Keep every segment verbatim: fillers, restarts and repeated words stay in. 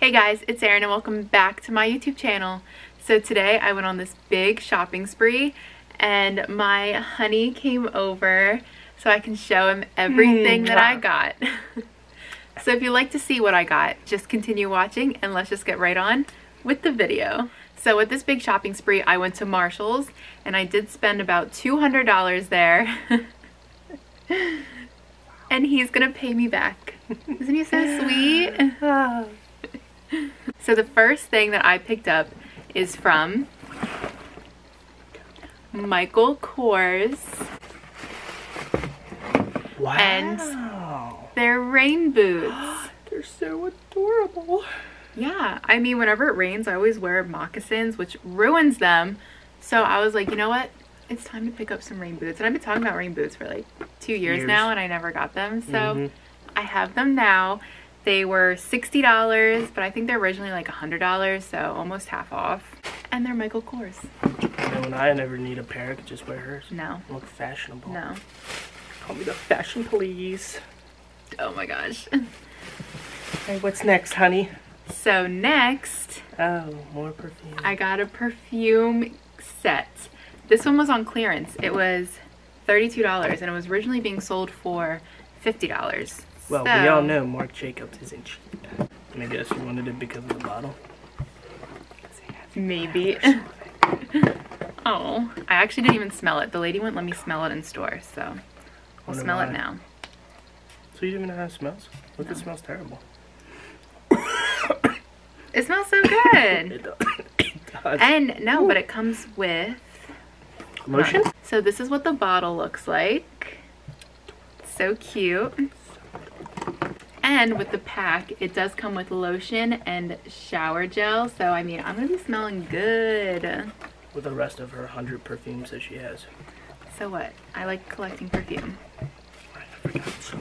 Hey guys, it's Erin and welcome back to my YouTube channel. So today I went on this big shopping spree and my honey came over so I can show him everything that I got. So if you'd like to see what I got, just continue watching and let's just get right on with the video. So with this big shopping spree, I went to Marshalls and I did spend about two hundred dollars there. And he's gonna pay me back. Isn't he so sweet? So the first thing that I picked up is from Michael Kors. Wow. And their rain boots. They're so adorable. Yeah, I mean, whenever it rains, I always wear moccasins, which ruins them. So I was like, you know what? It's time to pick up some rain boots. And I've been talking about rain boots for like two years, years. now, and I never got them. So mm-hmm. I have them now. They were sixty dollars, but I think they're originally like one hundred dollars, so almost half off. And they're Michael Kors. And when I never need a pair, I could just wear hers. No. Look fashionable. No. Call me the fashion police. Oh my gosh. Hey, what's next, honey? So next... Oh, more perfume. I got a perfume set. This one was on clearance. It was thirty-two dollars, and it was originally being sold for fifty dollars. Well, so, we all know Mark Jacobs isn't cheap. And I guess you wanted it because of the bottle? Maybe. Oh, I actually didn't even smell it. The lady wouldn't let me smell it in store, so we'll smell why. it now. So you don't even know how it smells? Look, no. It smells terrible. It smells so good. It does. It does. And, no, Ooh. but it comes with... Lotion? Huh. So this is what the bottle looks like. So cute. And with the pack, it does come with lotion and shower gel. So, I mean, I'm going to be smelling good. With the rest of her one hundred perfumes that she has. So what? I like collecting perfume. I forgot so.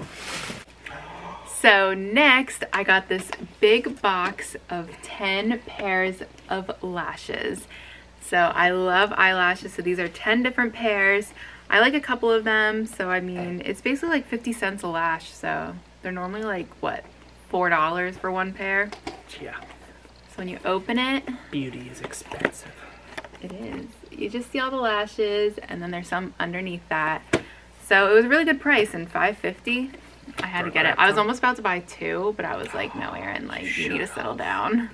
So next, I got this big box of ten pairs of lashes. So I love eyelashes. So these are ten different pairs. I like a couple of them. So, I mean, it's basically like fifty cents a lash. So... They're normally like, what, four dollars for one pair? Yeah. So when you open it... Beauty is expensive. It is. You just see all the lashes, and then there's some underneath that. So it was a really good price, and five fifty. I had for to get it. I was almost about to buy two, but I was like, no, Erin, like, you need to settle down.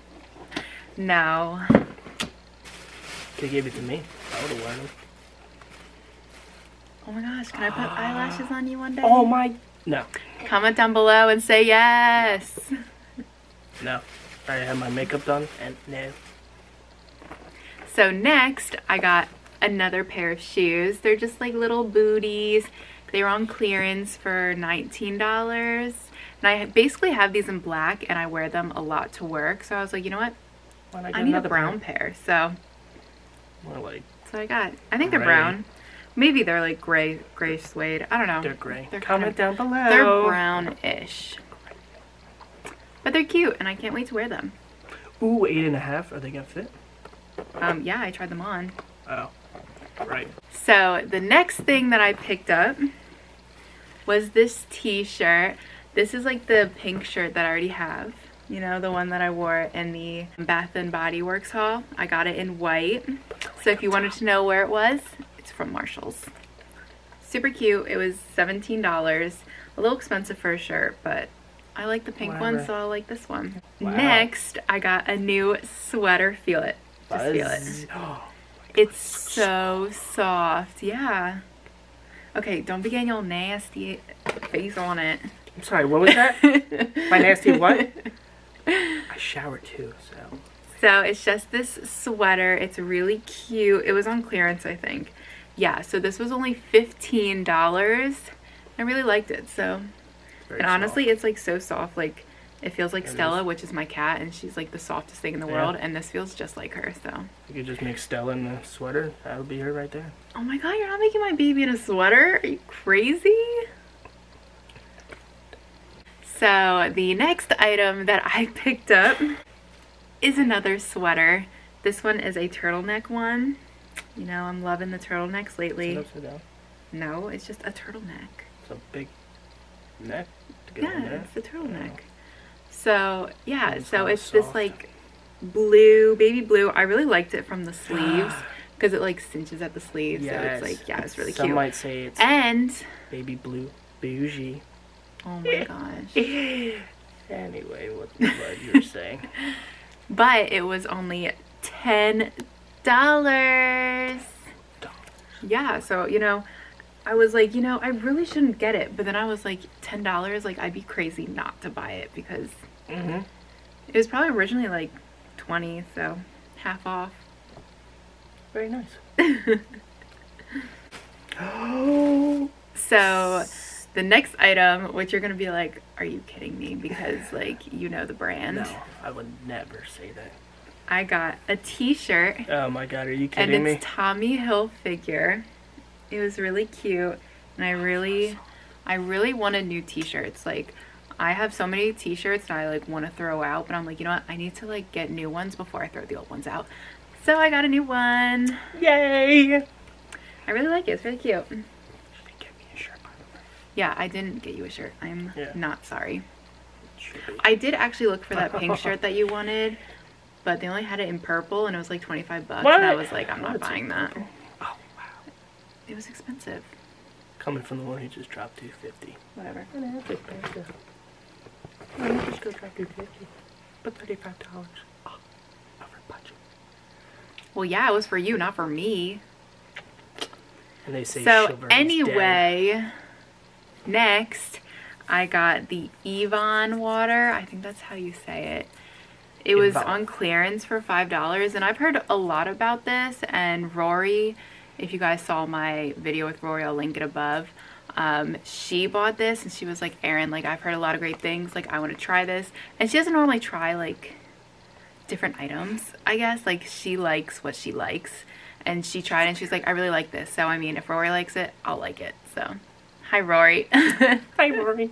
No. They gave it to me. I would have worn them. Oh my gosh, can I put uh, eyelashes on you one day? Oh my... No. Comment down below and say yes. No. I had my makeup done and no. So next, I got another pair of shoes. They're just like little booties. They were on clearance for nineteen dollars. And I basically have these in black and I wear them a lot to work. So I was like, you know what? Why I, I need a brown pair. pair so. More like. So I got. I think gray. They're brown. Maybe they're like gray, gray suede. I don't know. They're gray. They're Comment kind of, down below. They're brownish. But they're cute, and I can't wait to wear them. Ooh, eight and a half. Are they going to fit? Um, yeah, I tried them on. Oh, right. So the next thing that I picked up was this t-shirt. This is like the pink shirt that I already have. You know, the one that I wore in the Bath and Body Works haul. I got it in white. So if you wanted to know where it was... from Marshalls. Super cute. It was seventeen dollars. A little expensive for a shirt, but I like the pink Whatever. one, so I like this one. Wow. Next, I got a new sweater. Feel it. Just Buzz. feel it. Oh, it's so soft. Yeah. Okay, don't be getting all nasty face on it. I'm sorry, what was that? My nasty what? I shower too, so. So it's just this sweater. It's really cute. It was on clearance, I think. Yeah, so this was only fifteen dollars. I really liked it, so. Very and honestly, soft. It's like so soft. Like, it feels like it Stella, is. which is my cat, and she's like the softest thing in the yeah. world, and this feels just like her, so. You could just make Stella in a sweater. That would be her right there. Oh my God, you're not making my baby in a sweater? Are you crazy? So the next item that I picked up is another sweater. This one is a turtleneck one. You know, I'm loving the turtlenecks lately. Is it upside down? No, it's just a turtleneck. It's a big neck. To get yeah, it's a turtleneck. So yeah, it's so it's soft. This like blue, baby blue. I really liked it from the sleeves because it like cinches at the sleeves. Yes. So it's like, yeah, it's really Some cute. Some might say it's and baby blue bougie. Oh my gosh. Anyway, what the fuck you were saying. But it was only ten dollars. ten dollars. Yeah, so, you know, I was like, you know, I really shouldn't get it. But then I was like, ten dollars? Like, I'd be crazy not to buy it because mm-hmm. it was probably originally like twenty dollars, so half off. Very nice. Oh. So the next item, which you're going to be like, are you kidding me? Because, like, you know the brand. No, I would never say that. I got a t-shirt. Oh, my God. Are you kidding and me? And it's Tommy Hilfiger. It was really cute. And I really, awesome. I really wanted new t-shirts. Like, I have so many t-shirts that I, like, want to throw out. But I'm like, you know what? I need to, like, get new ones before I throw the old ones out. So I got a new one. Yay. I really like it. It's really cute. Yeah, I didn't get you a shirt. I'm yeah. not sorry. I did actually look for that pink shirt that you wanted, but they only had it in purple, and it was like twenty-five bucks. What? And I was like, I'm not What's buying that. Purple? Oh, wow. It was expensive. Coming from the one who just dropped two fifty. Whatever. Let me just go drop two fifty. But thirty-five dollars. Oh, over budget. Well, yeah, it was for you, not for me. And they say so anyway. Dead. Next, I got the Yvonne water. I think that's how you say it. It was Yvonne. On clearance for five dollars. And I've heard a lot about this. And Rory, if you guys saw my video with Rory, I'll link it above. Um, she bought this and she was like, Erin, like, I've heard a lot of great things. Like, I want to try this. And she doesn't normally try, like, different items, I guess. Like, she likes what she likes. And she tried and she's like, I really like this. So, I mean, if Rory likes it, I'll like it. So... Hi, Rory. Hi, Rory.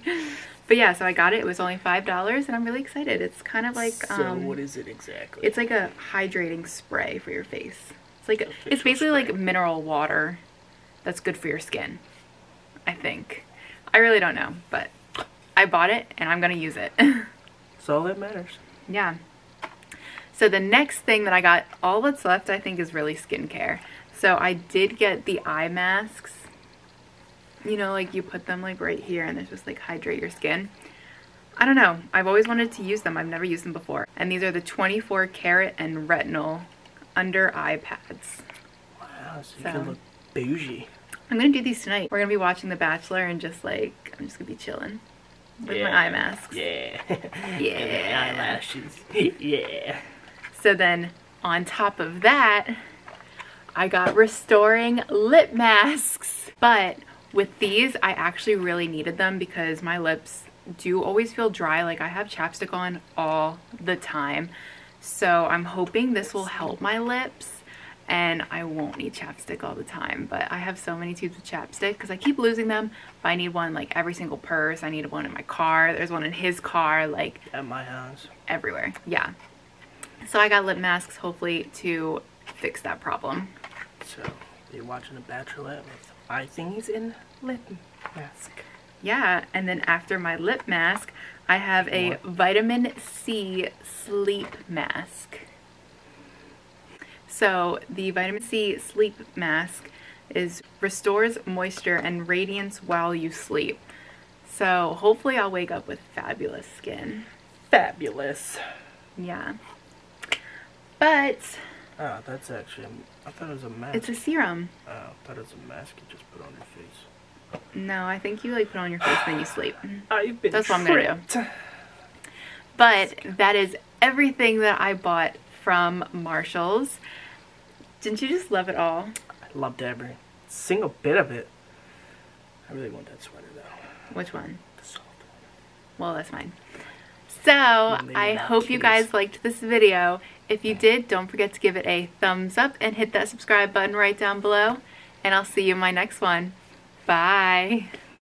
But yeah, so I got it. It was only five dollars, and I'm really excited. It's kind of like... So um, what is it exactly? It's like a hydrating spray for your face. It's like a, it's basically spray. Like mineral water that's good for your skin, I think. I really don't know, but I bought it, and I'm going to use it. That's all that matters. Yeah. So the next thing that I got, all that's left, I think, is really skincare. So I did get the eye masks. You know, like, you put them, like, right here, and it's just, like, hydrate your skin. I don't know. I've always wanted to use them. I've never used them before. And these are the twenty-four karat and retinol under eye pads. Wow, so, so you can look bougie. I'm going to do these tonight. We're going to be watching The Bachelor and just, like, I'm just going to be chilling with yeah. my eye masks. Yeah. Yeah. And my eyelashes. Yeah. So then, on top of that, I got restoring lip masks. But... with these, I actually really needed them because my lips do always feel dry. Like, I have chapstick on all the time. So I'm hoping this will help my lips and I won't need chapstick all the time. But I have so many tubes of chapstick because I keep losing them. But I need one, like, every single purse. I need one in my car. There's one in his car. Like, at my house. Everywhere. Yeah. So I got lip masks, hopefully, to fix that problem. So, you're watching The Bachelorette with eye thingies in lip mask. Yeah, and then after my lip mask, I have a vitamin C sleep mask. So the vitamin C sleep mask is restores moisture and radiance while you sleep. So hopefully I'll wake up with fabulous skin. Fabulous. Yeah. But... oh, that's actually, I thought it was a mask. It's a serum. Oh, I thought it was a mask you just put on your face. No, I think you, like, put on your face and then you sleep. I've been That's tricked. What I'm going to do. But that is everything that I bought from Marshalls. Didn't you just love it all? I loved every single bit of it. I really want that sweater, though. Which one? The soft one. Well, that's mine. So, I hope you guys liked this video. If you did, don't forget to give it a thumbs up and hit that subscribe button right down below. And I'll see you in my next one. Bye!